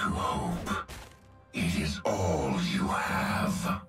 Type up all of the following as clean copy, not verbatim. to hope. It is all you have.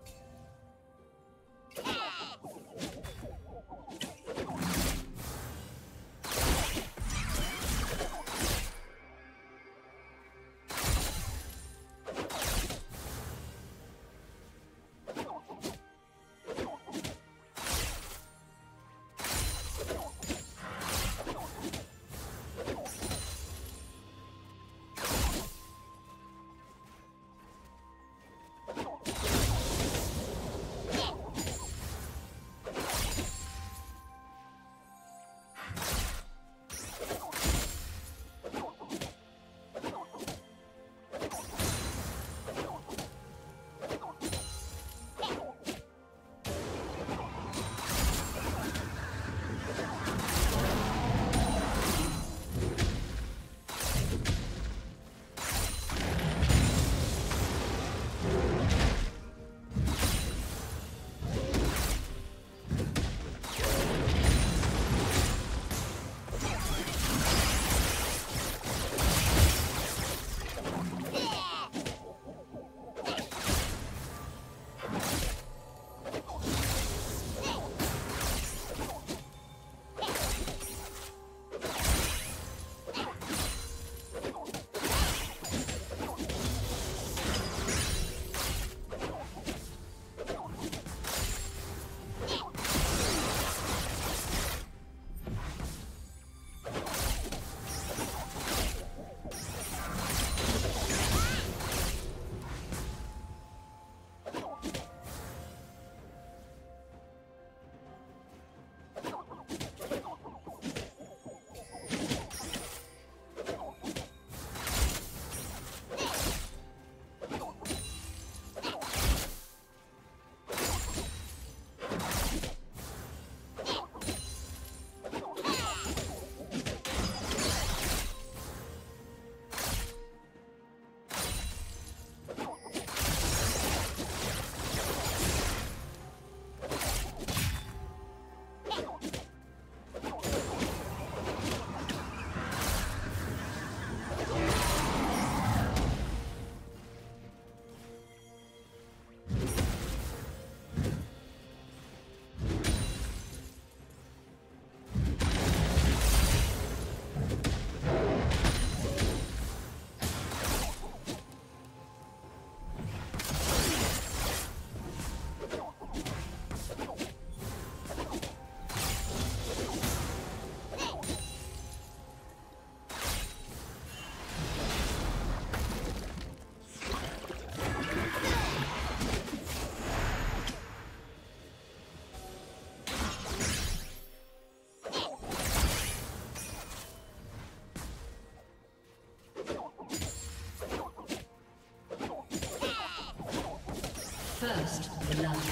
First love.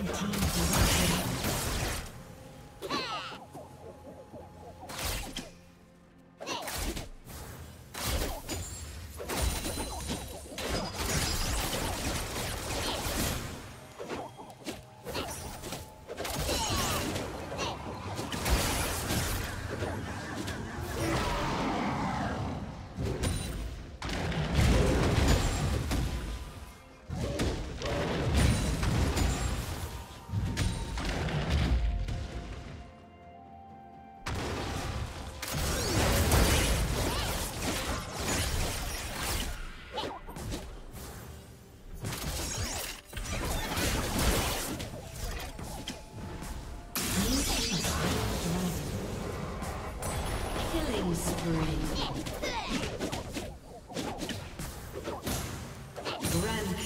Red team double kill.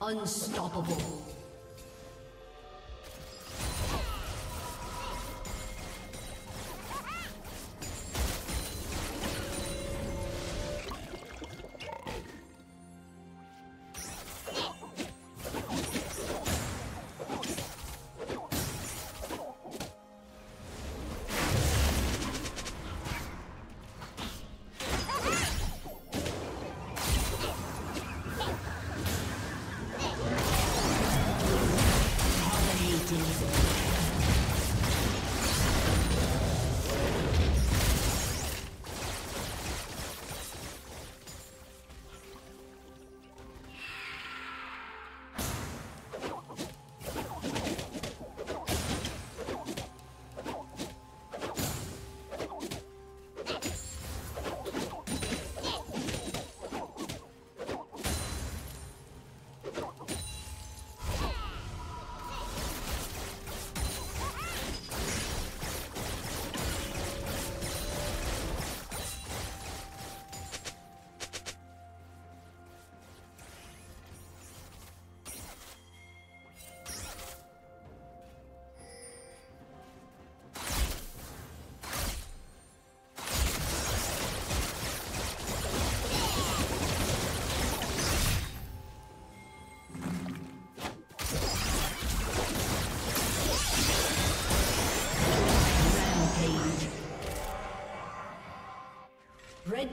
Unstoppable. Red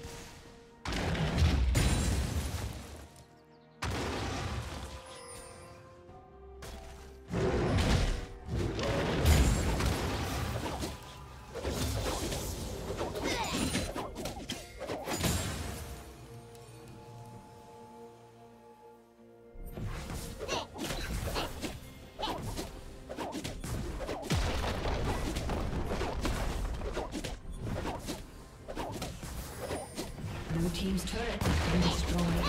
Team's turret has been destroyed.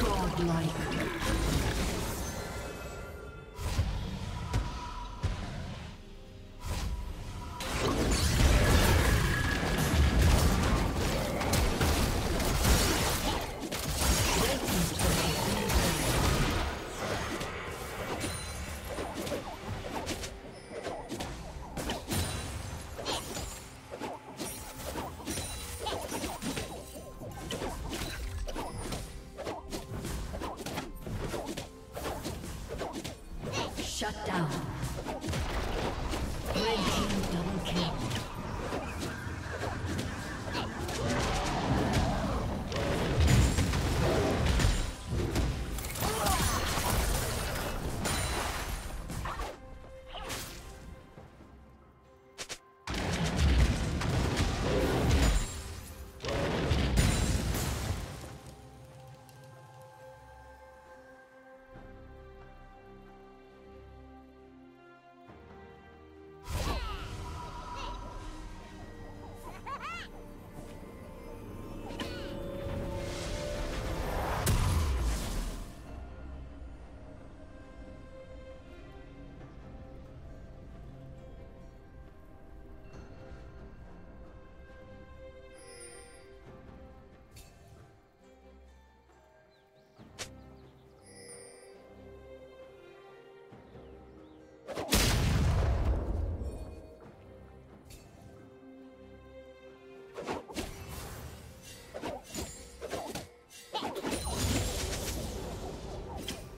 Godlike. down. Red team double kill.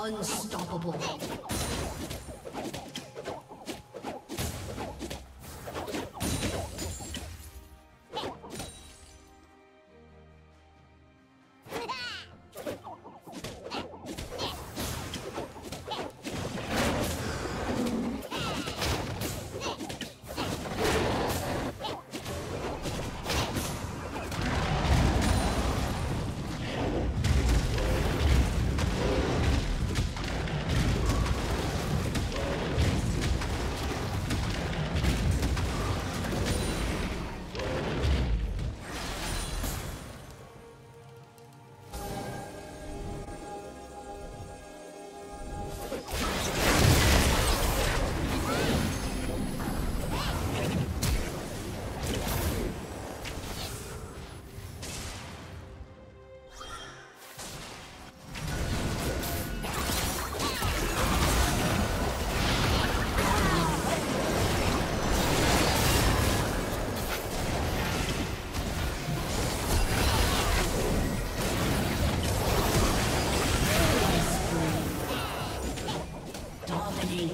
Unstoppable.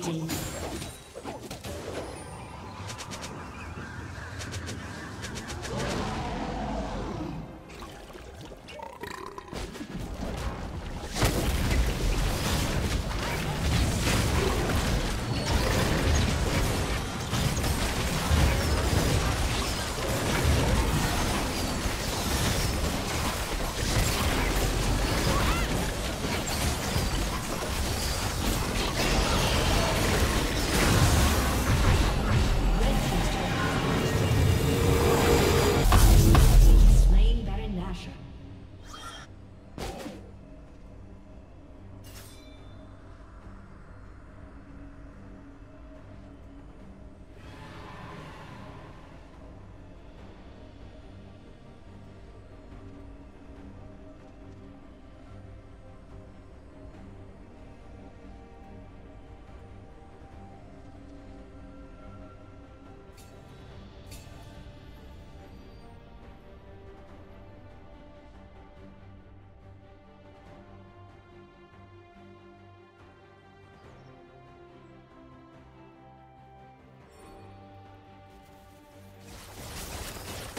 dominating.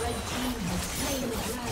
Red team has slain the dragon.